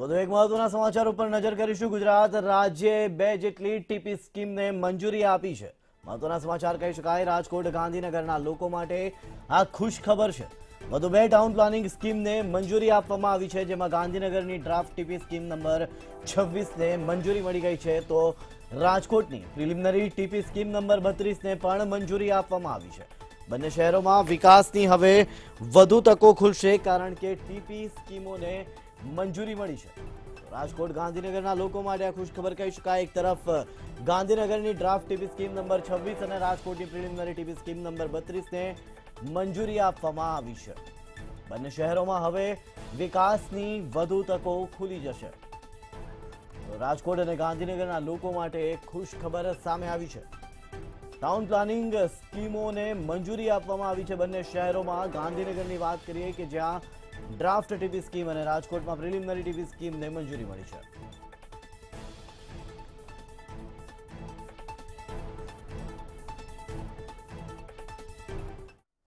વધુ એક મહત્વના સમાચાર ઉપર નજર કરીશું। ગુજરાત રાજ્યએ 2 જેટલી ટીપી સ્કીમને મંજૂરી આપી છે। મહત્વના સમાચાર કહી શકાય। રાજકોટ ગાંધીનગરના લોકો માટે આ ખુશખબર છે। વધુ 2 ટાઉન પ્લાનિંગ સ્કીમને મંજૂરી આપવામાં આવી છે, જેમાં ગાંધીનગરની ડ્રાફ્ટ ટીપી સ્કીમ નંબર 26 ને મંજૂરી મળી ગઈ છે, તો રાજકોટની પ્રિલિમિનરી ટીપી સ્કીમ નંબર 32 ને પણ મંજૂરી આપવામાં આવી છે। બંને શહેરોમાં વિકાસની હવે વધુ તકો ખુલશે, કારણ કે ટીપી સ્કીમોને मंजूरी मिली है। राजकोट गांधीनगरना लोको माटे आ खुशखबर कही शकाय। एक तरफ गांधीनगरनी ड्राफ्ट टीपी स्कीम नंबर 26 और राजकोटनी प्रिलिमिनरी टीपी स्कीम नंबर 32 ने मंजूरी आपवामां आवी छे। बंने शहरोमां हवे विकासनी वधु तको खुली जशे। राजकोट अने गांधीनगरना लोको माटे एक खुशखबर सामे आवी छे। टाउन प्लानिंग स्कीमोने मंजूरी आपवामां आवी छे। बंने शहरोमां गांधीनगरनी वात करीए के ज्यां ड्राफ्ट टीपी स्कीम और राजकोट में प्रिलिमिनरी टीपी स्कीम ने मंजूरी मिली है।